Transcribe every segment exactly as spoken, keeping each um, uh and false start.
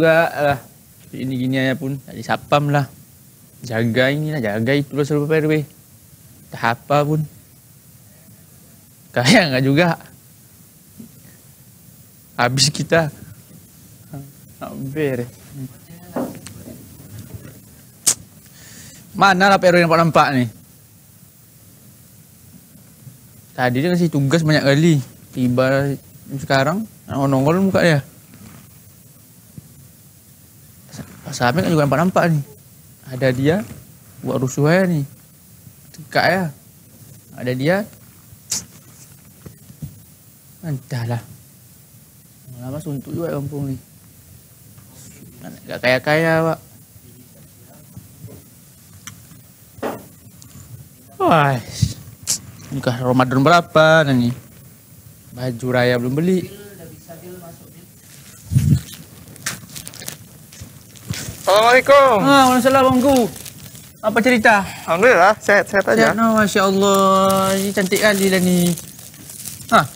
juga lah. Ini gini aja pun dari sapam lah. Jaga ini lah, jaga itu lah seluruh P R W. Tak apa pun. Kaya nggak juga. Habis kita. Hampir. Mana lah P R W yang nampak-nampak nih? Tadi dia ngasih tugas banyak kali. Tiba sekarang nongol muka dia. Pak Samir kan juga nampak-nampak nih. Ada dia buat rusuh aja nih. Tegak ya. Ada dia. Entahlah. Lama suntuk juga kampung nih. Gak kaya-kaya, Pak. Wah. Nikah Ramadan berapa nih? Baju raya belum beli. Assalamualaikum. Waalaikumsalam, Bangku. Apa cerita? Alhamdulillah, sehat-sehat aja. No, Masya Allah. Ini cantik kali lah nih. Hah.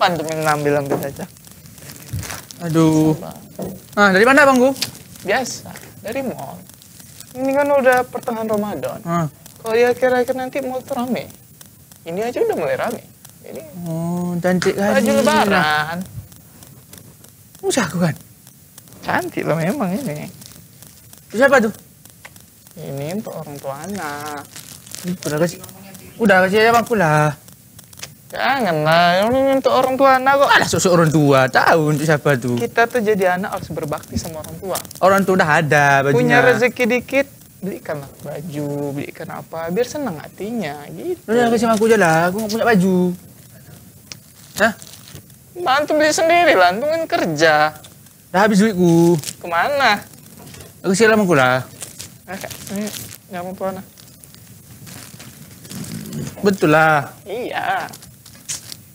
Pantu mengambil-ambil aja. Aduh. Nah, dari mana, Bangku? Biasa, dari mall. Ini kan udah pertengahan Ramadan. Ah. Kalau ya kira-kira nanti mall tuh rame. Ini aja udah mulai rame. Jadi, oh, cantik kan. Baju lebaran. Usah aku kan? Cantik lah memang ini. Itu siapa tuh? Ini untuk orang tua anak. Udah kasih, udah kasih aja Bangku lah. Janganlah, ini untuk orang tua anak kok. Alah, sosok orang tua, tahu untuk siapa tuh. Kita tuh jadi anak harus berbakti sama orang tua. Orang tua udah ada bajunya. Punya rezeki dikit, belikan baju, belikan apa, biar senang hatinya gitu. Udah kasih sama aku aja lah, aku gak punya baju. Hah? Bantu beli sendiri lah, antum kan kerja. Udah habis duitku. Kemana? Aku siap sama aku lah. Ini, ini orang tua anak. Betul lah. Iya.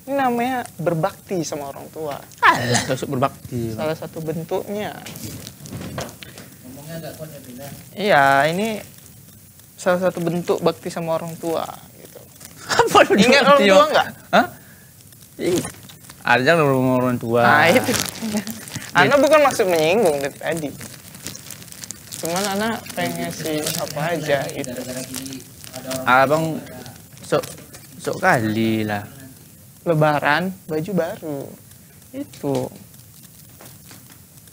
Ini namanya berbakti sama orang tua. Alah, sosok berbakti. Salah satu bentuknya. Ngomongnya agak kuat ya, Bina. Iya, ini salah satu bentuk bakti sama orang tua. Gitu. Apa lu ingat orang tua nggak? Hah? Ada sama orang tua. Nah, itu. Ana bukan maksud menyinggung dari tadi. Cuman Ana pengen sih apa aja gitu. Abang, sok sok kali lah. Lebaran, baju baru. Itu.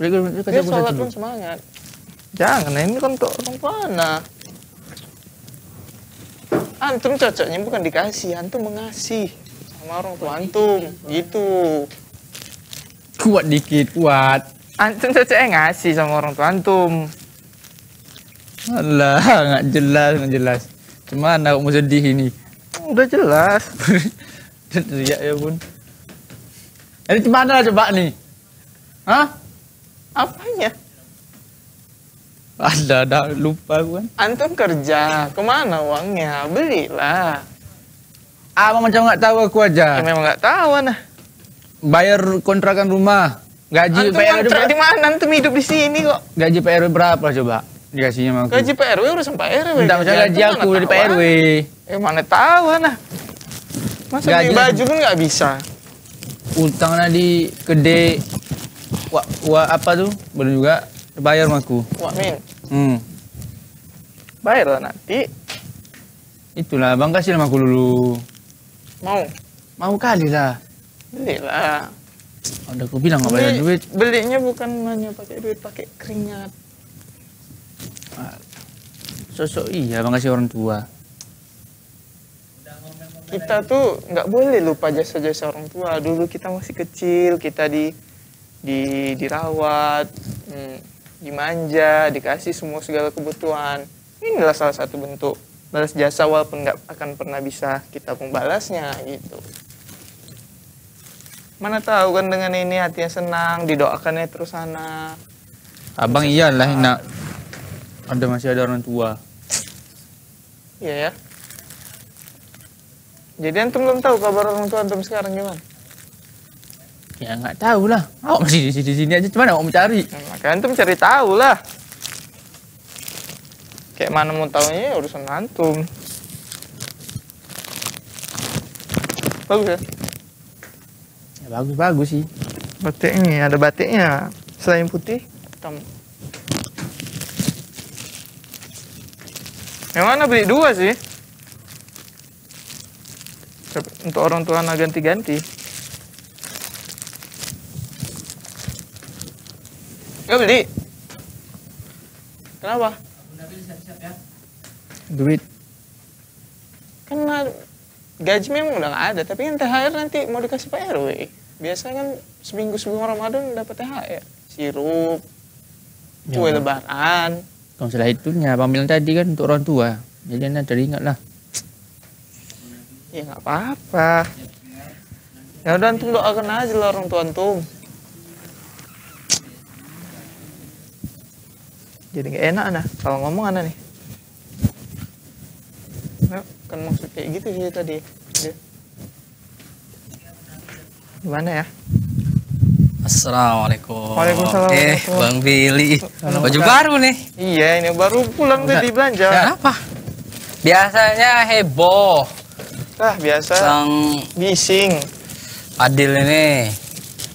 Dia sholat pun semangat. Jangan, ini kan untuk orang tua anak. Antum cocoknya bukan dikasih, antum mengasih. Sama orang tua antum, gitu. Kuat dikit, kuat. Antum cocoknya ngasih sama orang tua antum. Alah, nggak jelas, nggak jelas. Cuman aku mau sedih ini. Udah jelas. Teriak ya bun. Jadi gimana lah coba nih? Hah? Apanya? Ada, ada lupa gue kan. Antum kerja, kemana uangnya? Belilah. Abang macam nggak tahu aku aja. Ya, memang nggak tahu nah. Bayar kontrakan rumah, gaji P R W. Antum kontrak di mana? Antum hidup di sini kok. Gaji P R W berapa coba? Dikasihnya sama aku. Gaji P R W urusan P R W. Enggak usah gaji aku dari P R W. Eh mana tahu nah. Masa gaji baju pun nggak bisa. Utang tadi gede. Wah, wah apa tuh? Belum juga bayar sama aku. Wah, Min. Hmm. Bayar lah nanti. Itulah, Bang kasih sama aku dulu. Mau? Mau kali lah. Belilah. Udah aku bilang nggak bayar duit. Belinya bukan hanya pakai duit, pakai keringat. Sosok iya, Bang kasih orang tua. Kita tuh nggak boleh lupa jasa-jasa orang tua. Dulu kita masih kecil, kita di, di dirawat, hmm, dimanja, dikasih semua segala kebutuhan. Inilah salah satu bentuk balas jasa walaupun nggak akan pernah bisa kita membalasnya gitu. Mana tahu kan dengan ini hatinya senang, didoakannya terus sana. Abang terus iyalah nak ada masih ada orang tua. Iya ya. Jadi antum belum tahu kabar orang tua antum sekarang gimana? Ya nggak tahu lah. Awak masih di sini sini aja, cuman awak mau cari. Nah, makanya antum cari tahu lah. Kayak mana mau tahunya urusan antum. Bagus ya? Ya bagus bagus sih. Batiknya ada batiknya. Selain putih, hitam. Yang mana beli dua sih? Untuk orang tua anak ganti-ganti. Gak beli. Kenapa? Udah beli siap-siap ya. Duit. Karena gaji memang udah gak ada, tapi kan T H R nanti mau dikasih Pak R W. Biasanya kan seminggu sebelum Ramadan dapat T H R. Sirup, kue ya, lebaran. Kalau setelah itunya, Bang bilang tadi kan untuk orang tua. Jadi Anda teringat lah. Ya nggak apa-apa. Ya udah antum doakan aja lah orang tua antum. Jadi nggak enak Ana kalau ngomong Ana nih. Nah, kan maksud kayak gitu sih tadi. Gimana ya? Assalamualaikum. Waalaikumsalam. Eh, Bang Billy. Baju baru nih. Iya, ini baru pulang dari belanja. Ya, apa? Biasanya heboh. Ah, biasa sang bising Adil ini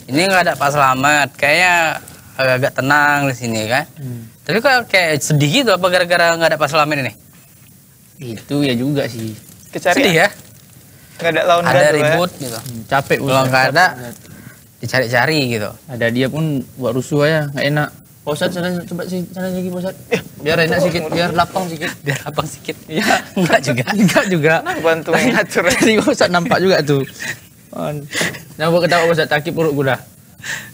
ini nggak ada Pak Selamat, kayaknya agak-agak tenang di sini kan. hmm. Tapi kok kayak sedih gitu, apa gara-gara nggak ada Pak Selamat ini? Itu ya juga sih, kecari sedih ya, nggak ada lawan, ada ribut ya, gitu. hmm, capek ulang nggak ada dicari-cari gitu, ada dia pun buat rusuh ya, nggak enak. Posat sana, coba sih sana lagi posat. Biar enak sedikit, biar lapang sedikit, biar lapang sedikit. Iya, enggak juga, enggak juga. Bantu ngatur sih posat, nampak juga tuh. Nah, buat ketawa posat takip urut gua dah.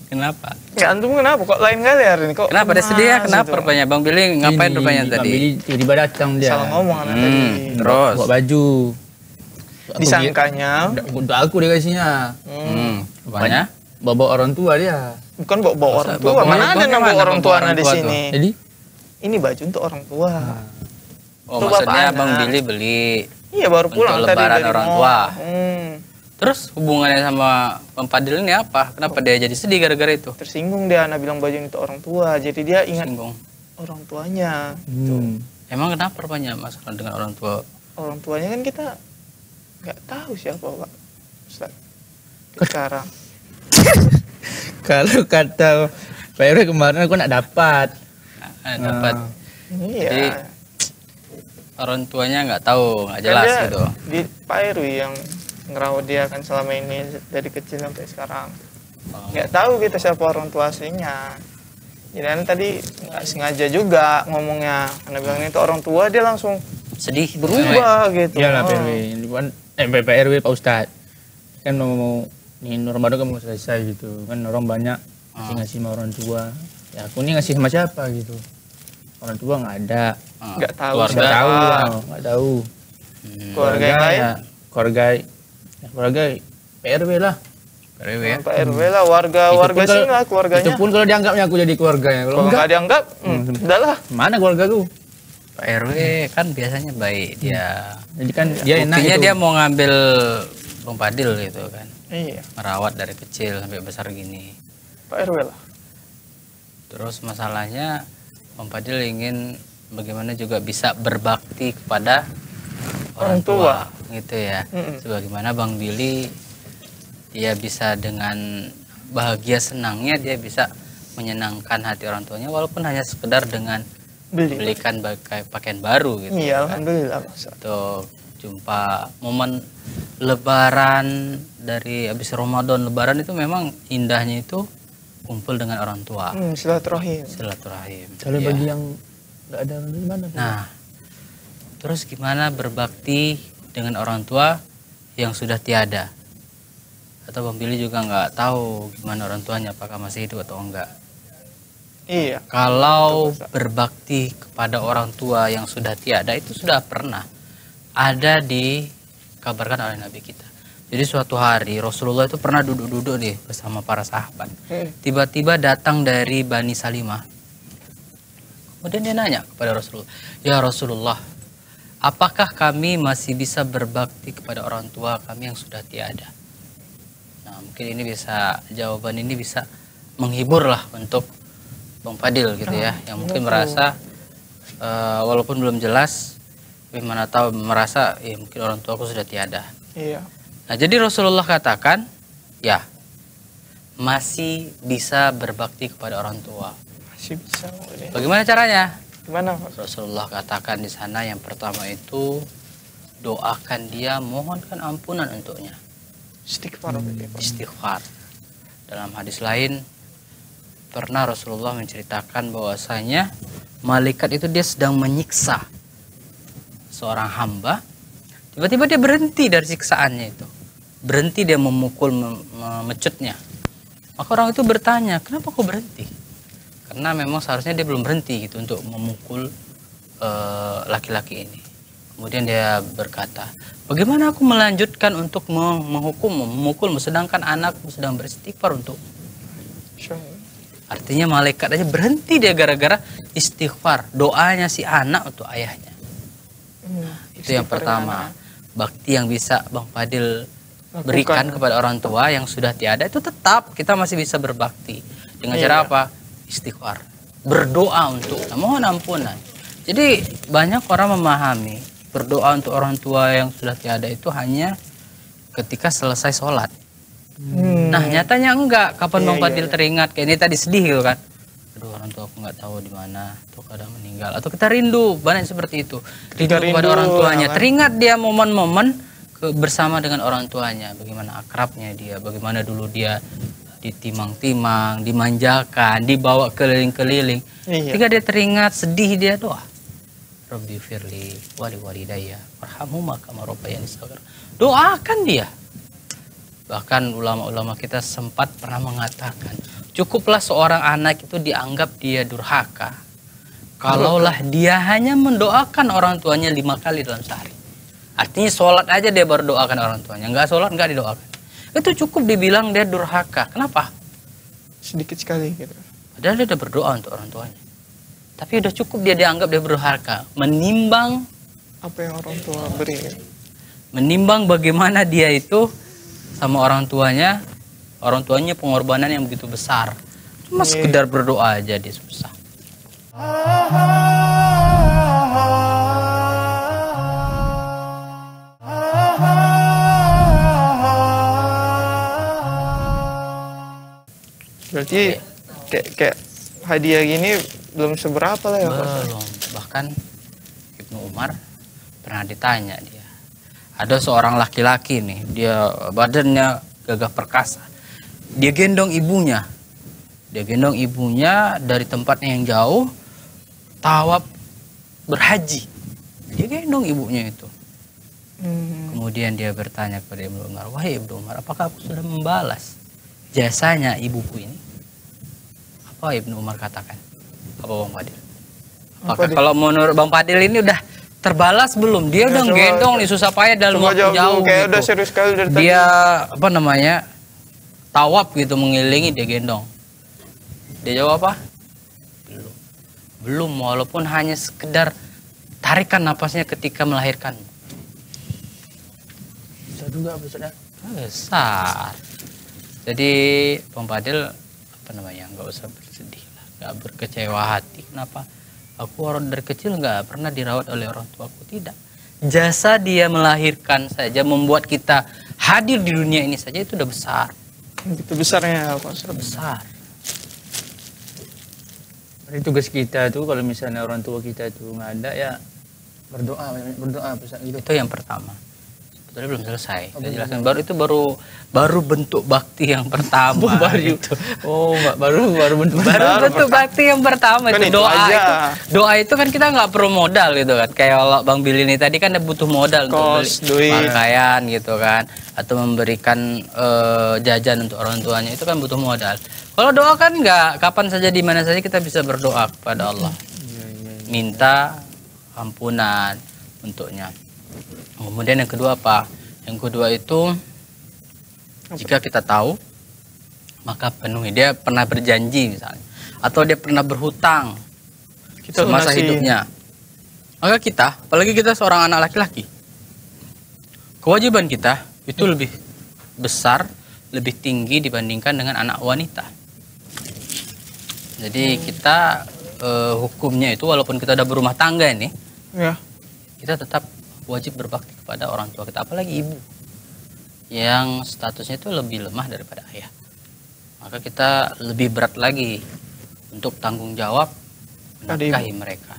Kenapa? Ya antum kenapa kok lain kali hari ini kok? Kenapa ada sedih ya? Kenapa rupanya Bang Billy ngapain rupanya tadi? Bang Billy tiba-tiba datang dia. Salah ngomong anak tadi. Terus buat baju. Disangkanya untuk aku dia kasihnya. Hmm. Rupanya bawa orang tua dia. Bukan bawa-bawa orang tua, bawa mana ada nama orang tua Ana di sini. Jadi ini baju untuk orang tua. Nah. Oh, untuk maksudnya Bang Billy beli. Iya, baru pulang tadi dari orang tua. Hmm. Terus hubungannya sama Bang Fadil ini apa? Kenapa oh. dia jadi sedih gara-gara itu? Tersinggung dia, Ana bilang baju ini untuk orang tua. Jadi dia ingat Singgung. orang tuanya. Hmm. Emang kenapa rupanya masalah dengan orang tua? Orang tuanya kan kita nggak tahu siapa, Pak Ustaz. Sekarang. Kalau kata Pak Erwin kemarin, aku nak dapat. Nah, dapat. Uh, iya. Jadi orang tuanya nggak tahu, nggak jelas dia, gitu. Di Pak Erwin yang ngerawat dia kan selama ini dari kecil sampai sekarang. Nggak oh. tahu kita siapa orang tua aslinya. Jadi Ana tadi nggak sengaja juga ngomongnya. Ana bilang itu orang tua, dia langsung sedih, berubah ya, gitu. Iyalah Pak Erwin, eh Pak Erwin, Pak Ustadz kan mau ini normal kan mau selesai gitu kan, orang banyak ah. ngasih sama orang tua ya, aku ini ngasih sama siapa gitu, orang tua nggak ada, nggak ah. tahu nggak tahu nggak tahu hmm. keluarga yang lain ya, keluarga ya, keluarga P R W lah, P R W ya, P R W lah, warga hmm. warga sini lah keluarganya. Itu pun kalau dianggapnya aku jadi keluarganya, kalau nggak dianggap hmm, udahlah, mana keluarga aku. Pak R W kan biasanya baik dia, jadi kan ya, dia enak gitu. Dia mau ngambil Bang Fadil gitu kan. Iya. Merawat dari kecil sampai besar gini. Pak R W lah. Terus masalahnya Bang Fadil ingin bagaimana juga bisa berbakti kepada orang, orang tua, tua gitu ya. Mm-mm. Sebagaimana Bang Billy dia bisa dengan bahagia senangnya dia bisa menyenangkan hati orang tuanya walaupun hanya sekedar dengan Beli. belikan pakai pakaian baru gitu. Iya, kan? Alhamdulillah. Tuh, jumpa momen Lebaran dari habis Ramadan, Lebaran itu memang indahnya itu kumpul dengan orang tua. Hmm, silaturahim. Silaturahim. Kalau ya. bagi yang nggak ada gimana? Nah, terus gimana berbakti dengan orang tua yang sudah tiada? Atau Bang Billy juga nggak tahu gimana orang tuanya, apakah masih hidup atau enggak? Iya. Kalau berbakti kepada orang tua yang sudah tiada itu sudah pernah ada di kabarkan oleh Nabi kita. Jadi suatu hari Rasulullah itu pernah duduk-duduk nih bersama para sahabat. Tiba-tiba datang dari Bani Salimah. Kemudian dia nanya kepada Rasulullah, "Ya Rasulullah, apakah kami masih bisa berbakti kepada orang tua kami yang sudah tiada?" Nah, mungkin ini bisa, jawaban ini bisa menghibur lah untuk Bang Fadil gitu ya, yang mungkin merasa uh, walaupun belum jelas, mana tahu merasa ya mungkin orang tuaku sudah tiada. Iya. Nah, jadi Rasulullah katakan, ya masih bisa berbakti kepada orang tua? Masih bisa. Bagaimana caranya? Gimana, Pak? Rasulullah katakan di sana yang pertama itu doakan dia, mohonkan ampunan untuknya. Istighfar. Istighfar. Dalam hadis lain pernah Rasulullah menceritakan bahwasanya malaikat itu dia sedang menyiksa seorang hamba, tiba-tiba dia berhenti dari siksaannya itu, berhenti dia memukul, memecutnya. Maka orang itu bertanya, kenapa kau berhenti? Karena memang seharusnya dia belum berhenti gitu untuk memukul laki-laki uh, ini. Kemudian dia berkata, bagaimana aku melanjutkan untuk menghukum, memukulmu, sedangkan anakmu sedang beristighfar untuk. Artinya malaikat aja berhenti dia gara-gara istighfar, doanya si anak untuk ayahnya. Nah, itu yang pertama, bakti yang bisa Bang Fadil berikan kepada orang tua yang sudah tiada itu tetap kita masih bisa berbakti. Dengan cara apa? Istighfar. Berdoa untuk, mohon ampunan. Jadi banyak orang memahami berdoa untuk orang tua yang sudah tiada itu hanya ketika selesai sholat. Hmm. Nah nyatanya enggak. Kapan iya, Bang Fadil iya. teringat kayak ini tadi sedih gitu kan, aduh orang tua aku nggak tahu di mana, atau kadang meninggal, atau kita rindu, banyak seperti itu, rindu, rindu kepada orang tuanya, kan? Teringat dia momen-momen bersama dengan orang tuanya, bagaimana akrabnya dia, bagaimana dulu dia ditimang-timang, dimanjakan, dibawa keliling-keliling. Iya. Ketika dia teringat sedih dia doa, Rabbi firli wali walidayya warhamhuma kama rabbayani shaghira. Doakan dia. Bahkan ulama-ulama kita sempat pernah mengatakan, cukuplah seorang anak itu dianggap dia durhaka kalaulah dia hanya mendoakan orang tuanya lima kali dalam sehari. Artinya sholat aja dia baru doakan orang tuanya, nggak sholat nggak didoakan. Itu cukup dibilang dia durhaka. Kenapa? Sedikit sekali gitu. Padahal dia udah berdoa untuk orang tuanya. Tapi udah cukup dia dianggap dia durhaka. Menimbang apa yang orang tua beri. Menimbang bagaimana dia itu sama orang tuanya, orang tuanya pengorbanan yang begitu besar. Cuma sekedar berdoa aja dia susah. Berarti kayak, kayak hadiah gini belum seberapa lah ya? Belum. Bahkan Ibnu Umar pernah ditanya dia. Ada seorang laki-laki nih, dia badannya gagah perkasa. Dia gendong ibunya. Dia gendong ibunya dari tempatnya yang jauh, tawaf berhaji. Dia gendong ibunya itu. Hmm. Kemudian dia bertanya kepada Ibnu Umar, "Wahai Ibnu Umar, apakah aku sudah membalas jasanya ibuku ini?" Apa Ibnu Umar katakan? Apa Bang Fadil? Apakah Apa kalau menurut Bang Fadil ini udah terbalas belum? Dia ya, udah coba, gendong nih susah payah dalam waktu jauh kayak gitu. Udah serius sekali dari tadi. Dia apa namanya tawaf gitu mengelilingi dia gendong. Dia jawab apa? Belum. Belum walaupun hanya sekedar tarikan nafasnya ketika melahirkan. Bisa juga besar. Besar. Jadi Bang Fadil apa namanya nggak usah bersedih lah, nggak berkecewa hati. Kenapa? Aku orang dari kecil nggak pernah dirawat oleh orang tuaku, tidak. Jasa dia melahirkan saja, membuat kita hadir di dunia ini saja itu udah besar. Itu besarnya apa? Sudah besar. Jadi tugas kita tuh kalau misalnya orang tua kita tuh nggak ada ya berdoa, berdoa gitu. Itu yang pertama. Sebetulnya belum selesai. Oh, kita jelaskan. Baru itu baru baru bentuk bakti yang pertama. baru itu. Oh, baru baru bentuk baru bentuk, bentuk bakti yang pertama kan itu doa itu, itu. Doa itu kan kita nggak perlu modal gitu kan. Kayak Bang Billy ini tadi kan butuh modal Kos, untuk beli pakaian gitu kan, atau memberikan uh, jajan untuk orang tuanya itu kan butuh modal. Kalau doa kan nggak, kapan saja di mana saja kita bisa berdoa kepada Allah. Minta ampunan untuknya. Kemudian yang kedua apa? Yang kedua itu jika kita tahu maka penuhi. Dia pernah berjanji misalnya, atau dia pernah berhutang kita semasa masih... hidupnya. Maka kita, apalagi kita seorang anak laki-laki, kewajiban kita itu lebih besar, lebih tinggi dibandingkan dengan anak wanita. Jadi kita eh, hukumnya itu walaupun kita udah berumah tangga ini, ya. Kita tetap wajib berbakti kepada orang tua kita, apalagi ibu yang statusnya itu lebih lemah daripada ayah. maka kita lebih berat lagi untuk tanggung jawab menafkahi mereka.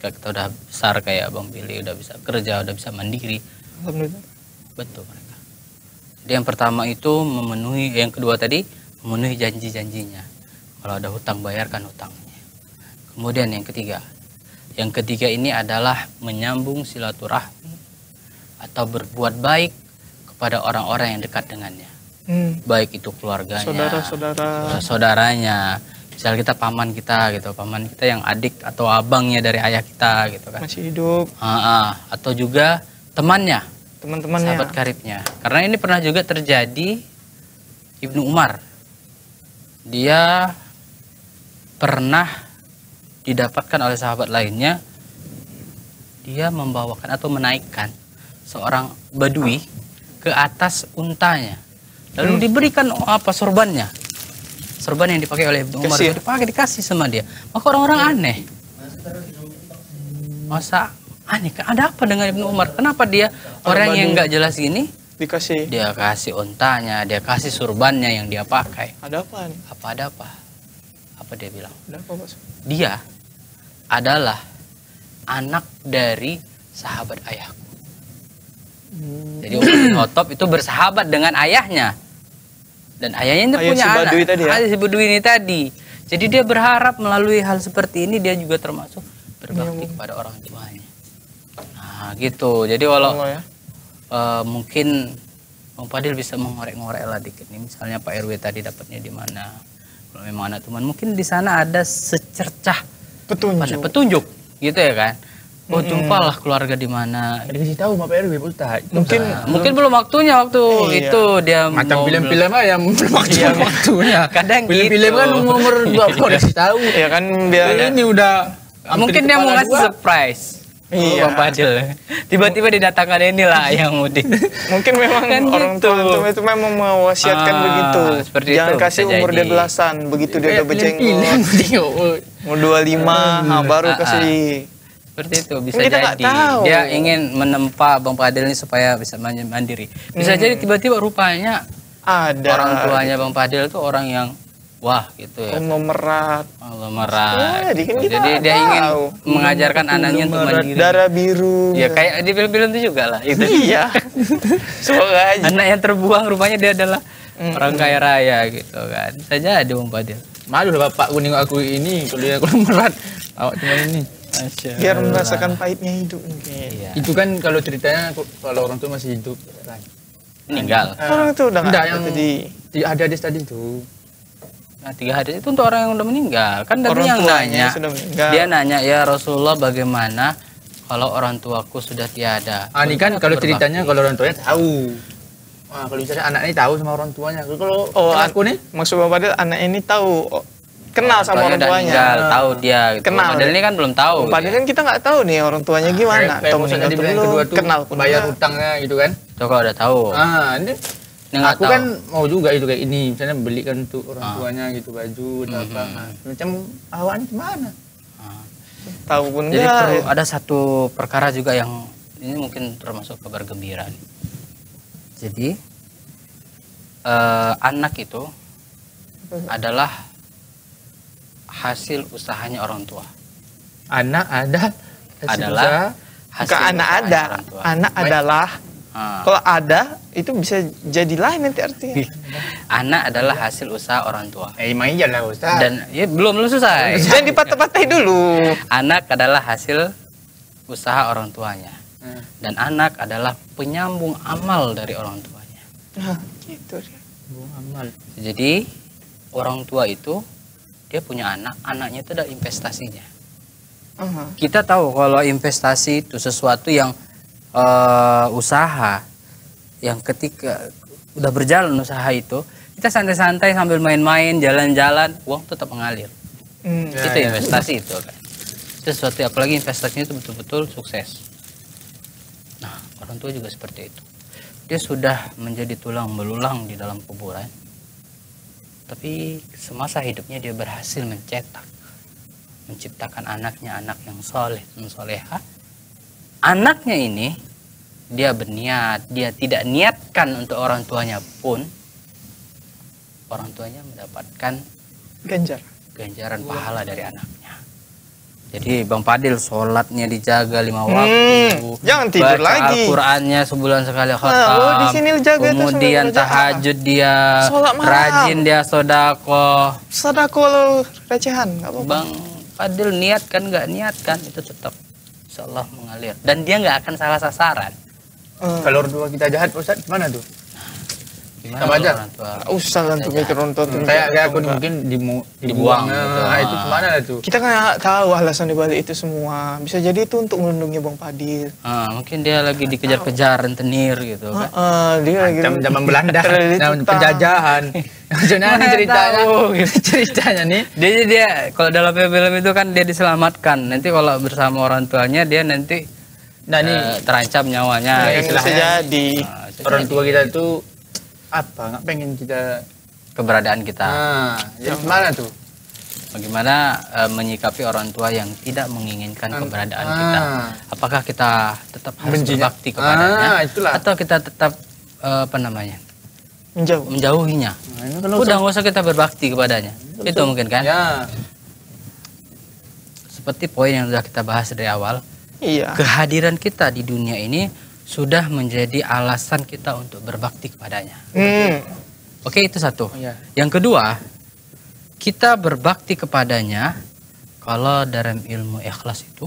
Ketika kita udah besar kayak Bang Billy, udah bisa kerja, udah bisa mandiri, alhamdulillah. Betul mereka. Jadi yang pertama itu memenuhi, yang kedua tadi memenuhi janji-janjinya. Kalau ada hutang, bayarkan hutangnya. Kemudian yang ketiga, yang ketiga ini adalah menyambung silaturahmi atau berbuat baik kepada orang-orang yang dekat dengannya. Hmm. Baik itu keluarganya, saudara-saudara, saudaranya. Misal kita paman kita gitu, paman kita yang adik atau abangnya dari ayah kita gitu kan. Masih hidup. Aa, atau juga temannya, teman-temannya, sahabat karibnya. Karena ini pernah juga terjadi Ibnu Umar. Dia pernah didapatkan oleh sahabat lainnya, dia membawakan atau menaikkan seorang badui ke atas untanya. Lalu hmm. diberikan apa sorbannya. Sorban yang dipakai oleh Ibnu Umar itu dipakai, dikasih sama dia. Maka orang-orang aneh. Masa aneh, ada apa dengan Ibnu Umar? Kenapa dia orang, orang yang nggak jelas gini dikasih? Dia kasih ontanya, dia kasih surbannya yang dia pakai. Ada apa nih? Apa ada apa? Apa dia bilang? Ada apa, Mas? Dia adalah anak dari sahabat ayahku. Hmm. Jadi Umar bin Khattab itu bersahabat dengan ayahnya. Dan ayahnya itu Ayah punya si anak. Badui tadi ya? Ayah si Badui ini tadi. Jadi dia berharap melalui hal seperti ini dia juga termasuk berbakti ya, kepada orang tuanya. Nah gitu. Jadi walau Allah, ya? Uh, mungkin Om Fadil bisa mengorek-ngorek lah dikit nih, misalnya Pak R W tadi dapatnya di mana, kalau memang anak teman mungkin di sana ada secercah petunjuk, petunjuk gitu ya kan. Oh mm-hmm. Jumpalah keluarga di mana, dikasih tahu sama Pak R W mungkin, mungkin mungkin belum waktunya waktu eh, iya. itu dia macam film-film aja yang belum waktunya, waktunya. Kadang film-film gitu. Kan umur dua puluh dikasih tahu ya kan, biar ini udah mungkin dia mau ngasih surprise. Iya, tiba-tiba didatangkan inilah yang mudik. Mungkin memang kan orang gitu. Tua antum itu memang mewasiatkan ah, begitu. Jangan itu, kasih umur dia belasan, begitu dia udah berjenggot, mau dua lima, baru kasih. Seperti itu bisa kita jadi. Dia ingin menempa Bang Fadil ini supaya bisa mandiri. Bisa hmm. jadi tiba-tiba rupanya ada orang tuanya Bang Fadil itu orang yang wah gitu ya. Memerat. Memerat. Ya, gitu. Jadi dia tahu. Ingin mengajarkan anaknya untuk mandiri. Darah biru. Ya kayak di film-film itu juga lah. Itu iya. Semoga aja. Anak yang terbuang rupanya dia adalah mm-hmm. orang kaya raya gitu kan. Bisa jadi Bang Fadil. Malu lah Bapak kuning aku ini. Kalau dia kurang merat. Awak cuma ini. Asyarakat. Biar merasakan pahitnya hidup. Iya. Itu kan kalau ceritanya kalau orang tua masih hidup. Meninggal. Orang tua udah nggak ada tadi. Ada hadis tadi tuh. Nah tiga hadis itu untuk orang yang udah meninggal. Kan dari yang nanya, dia nanya ya Rasulullah bagaimana kalau orang tuaku sudah tiada. Ah ini kan kalau berbakti. Ceritanya kalau orang tuanya tahu. Nah, kalau misalnya anak ini tahu sama orang tuanya. Kalau oh, aku nih maksud Bapak Adil anak ini tahu, kenal sama orang tuanya. Meninggal, tahu dia. Gitu. Kenal. Padahal ini kan belum tahu. Padahal gitu. Kan kita nggak tahu nih orang tuanya gimana. Atau meninggal belum kenal pun bayar hutangnya gitu kan. Coba udah tahu. Ah ini. Aku tahu. Kan mau juga itu kayak ini, misalnya belikan untuk orang ah. tuanya gitu baju, mm-hmm. apa, macam awalnya gimana? Ah. Tahu pun jadi enggak. Perlu, ada satu perkara juga yang ini mungkin termasuk kabar gembira nih. Jadi eh, anak itu adalah hasil usahanya orang tua. Anak ada hasil adalah hasil anak ada, orang tua. Anak baik. Adalah. Ah. Kalau ada itu bisa jadi lain nanti artinya. Anak adalah hasil usaha orang tua. Eh, emangnya lah Ustaz. Dan ya, belum lu selesai. Jangan dipatah-patahi dulu. Anak adalah hasil usaha orang tuanya. Hmm. Dan anak adalah penyambung amal dari orang tuanya. Nah, gitu dia. Penyambung amal. Jadi orang tua itu dia punya anak, anaknya itu ada investasinya. Uh-huh. Kita tahu kalau investasi itu sesuatu yang Uh, usaha yang ketika udah berjalan usaha itu kita santai-santai sambil main-main jalan-jalan uang tetap mengalir mm, itu ya, investasi ya. Itu kan itu sesuatu apalagi investasinya itu betul-betul sukses. Nah orang tua juga seperti itu, dia sudah menjadi tulang belulang di dalam kuburan tapi semasa hidupnya dia berhasil mencetak menciptakan anaknya anak yang soleh dan soleha. Anaknya ini dia berniat, dia tidak niatkan untuk orang tuanya pun orang tuanya mendapatkan ganjar ganjaran wow. pahala dari anaknya. Jadi Bang Fadil sholatnya dijaga lima waktu, hmm, jangan tidur baca lagi. Al-Qur'annya sebulan sekali khatam. Nah, di sini jaga kemudian tahajud dia, rajin dia sodako. Sodako recehan, nggak apa-apa. Bang Fadil niatkan nggak niatkan itu tetap Insya Allah mengalir dan dia nggak akan salah sasaran. Hmm. Kalau orang tua kita jahat, Ustaz, gimana tuh? Sama aja. Usah untuk mikir untuk kayak kayak aku mungkin dimu, dibuang. dibuang gitu. Nah, itu gimana lah tuh? Kita kan tahu alasan dibalik itu semua. Bisa jadi itu untuk melindungi Bang Fadil. Ah, mungkin dia lagi dikejar-kejar rentenir gitu kan. Ah, ah, dia lagi zaman Belanda, zaman penjajahan. Maksudnya nih ceritanya, ceritanya nih. Dia dia kalau dalam film itu kan dia diselamatkan. Nanti kalau bersama orang tuanya dia nanti nah, uh, terancam nyawanya. Nah, istilahnya di nah, orang tua kita itu apa nggak pengen kita keberadaan kita nah, jadi gimana tuh bagaimana e, menyikapi orang tua yang tidak menginginkan An keberadaan ah. kita, apakah kita tetap harus berbakti kepadanya ah, atau kita tetap e, apa namanya menjauh menjauhinya nah, udah nggak usah kita berbakti kepadanya itu, itu mungkin kan ya. Seperti poin yang sudah kita bahas dari awal iya. Kehadiran kita di dunia ini sudah menjadi alasan kita untuk berbakti kepadanya. Hmm. Oke, itu satu. Ya. Yang kedua, kita berbakti kepadanya kalau dalam ilmu ikhlas itu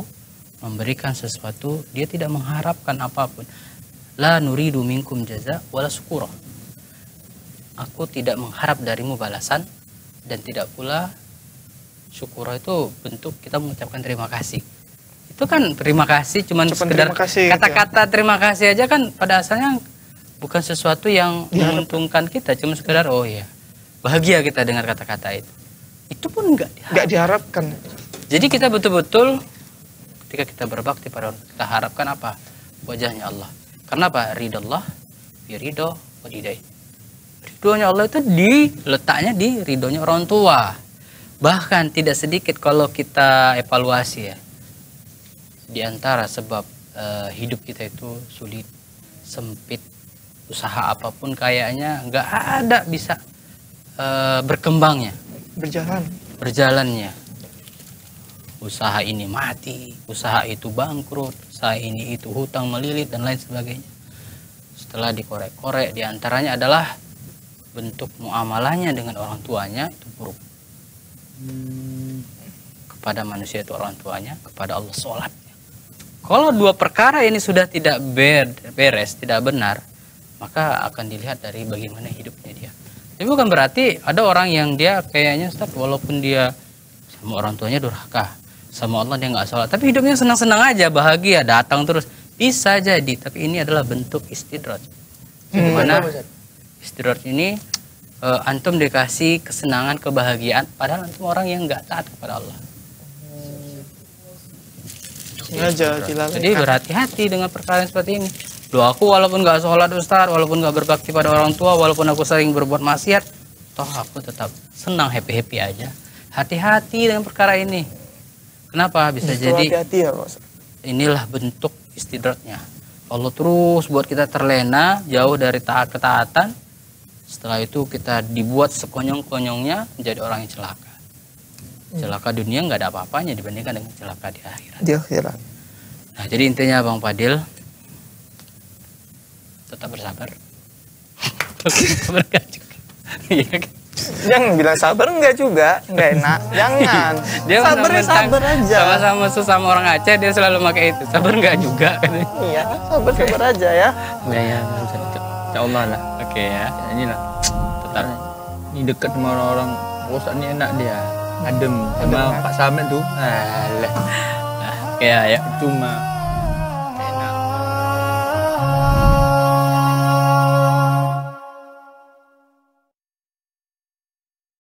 memberikan sesuatu, dia tidak mengharapkan apapun. La nuridu minkum jaza wala syukura. Aku tidak mengharap darimu balasan dan tidak pula syukura itu bentuk kita mengucapkan terima kasih. Itu kan terima kasih, cuman, cuman sekedar kata-kata terima, ya. terima kasih aja kan pada asalnya bukan sesuatu yang ya. menguntungkan kita, cuma sekedar oh ya bahagia kita dengar kata-kata itu. Itu pun enggak diharapkan. Enggak diharapkan. Jadi kita betul-betul ketika kita berbakti pada orang, kita harapkan apa? Wajahnya Allah. Karena apa? Ridallah, biridho, wadidai. Ridhonya Allah itu diletaknya di ridhonya orang tua. Bahkan tidak sedikit kalau kita evaluasi ya. Di antara sebab e, hidup kita itu sulit, sempit, usaha apapun kayaknya nggak ada bisa e, berkembangnya, berjalan, berjalannya. Usaha ini mati, usaha itu bangkrut, usaha ini itu hutang melilit dan lain sebagainya. Setelah dikorek-korek, di antaranya adalah bentuk muamalahnya dengan orang tuanya itu buruk. Hmm. Kepada manusia itu orang tuanya, kepada Allah sholat. Kalau dua perkara ini sudah tidak beres, tidak benar, maka akan dilihat dari bagaimana hidupnya dia. Tapi bukan berarti ada orang yang dia kayaknya Ustaz, walaupun dia sama orang tuanya durhaka, sama Allah dia nggak sholat, tapi hidupnya senang-senang aja, bahagia, datang terus. Bisa jadi, tapi ini adalah bentuk istidroj. Hmm. Dimana istidroj ini e, antum dikasih kesenangan, kebahagiaan, padahal antum orang yang nggak taat kepada Allah. Ya, jadi berhati-hati dengan perkara seperti ini. Doa aku walaupun gak sholat Ustaz, walaupun gak berbakti pada orang tua, walaupun aku sering berbuat maksiat, toh aku tetap senang happy-happy aja. Hati-hati dengan perkara ini. Kenapa? Bisa itu jadi hati-hati ya, Pak. Inilah bentuk istidratnya. Allah terus buat kita terlena, jauh dari taat ketaatan. Setelah itu kita dibuat sekonyong-konyongnya menjadi orang yang celaka. Celaka dunia nggak ada apa-apanya dibandingkan dengan celaka di akhirat. Di akhirat. Nah, jadi intinya Bang Fadil tetap bersabar. Jangan bilang sabar enggak juga, enggak enak. Jangan. Dia sabar sabar aja. Sama-sama sesama orang Aceh dia selalu pakai itu. Sabar enggak juga katanya. Iya, sabar-sabar aja ya. Ya ya, insyaallah lah. Oke ya. Inilah tetap ini dekat sama orang-orang bosannya enak dia. Adem sama Pak Samen tuh. Alah. Ya ya, cuma